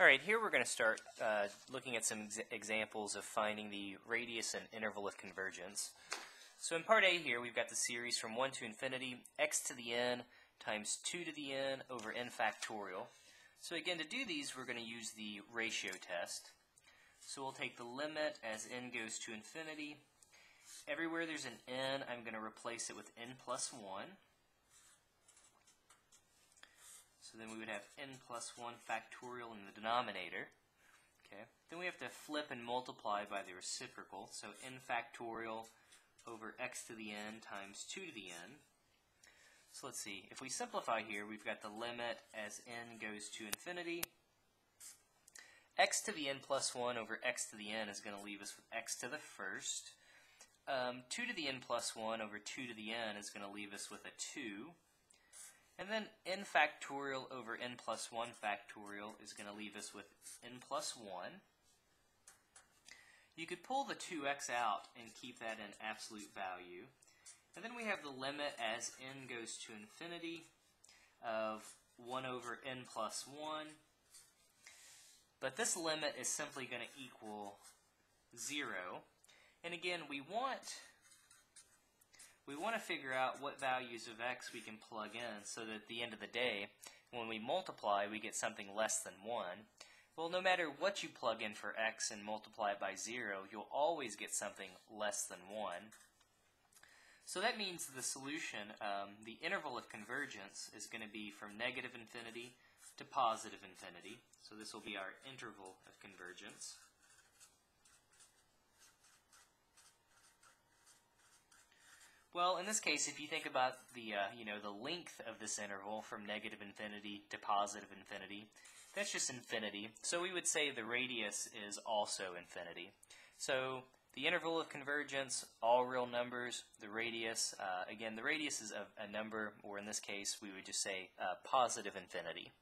All right, here we're going to start looking at some examples of finding the radius and interval of convergence. So in part A here, we've got the series from 1 to infinity, x to the n times 2 to the n over n factorial. So again, to do these, we're going to use the ratio test. So we'll take the limit as n goes to infinity. Everywhere there's an n, I'm going to replace it with n plus 1. So then we would have n plus 1 factorial in the denominator. Okay. Then we have to flip and multiply by the reciprocal. So n factorial over x to the n times 2 to the n. So let's see. If we simplify here, we've got the limit as n goes to infinity. X to the n plus 1 over x to the n is going to leave us with x to the first. 2 to the n plus 1 over 2 to the n is going to leave us with a 2. And then n factorial over n plus 1 factorial is going to leave us with n plus 1. You could pull the 2x out and keep that in absolute value. And then we have the limit as n goes to infinity of 1 over n plus 1. But this limit is simply going to equal 0. And again, we want to figure out what values of x we can plug in so that at the end of the day, when we multiply, we get something less than 1. Well, no matter what you plug in for x and multiply it by 0, you'll always get something less than 1. So that means the solution, the interval of convergence, is going to be from negative infinity to positive infinity. So this will be our interval of convergence. Well, in this case, if you think about the the length of this interval from negative infinity to positive infinity, that's just infinity. So we would say the radius is also infinity. So the interval of convergence, all real numbers, the radius, again, the radius is a number, or in this case, we would just say positive infinity.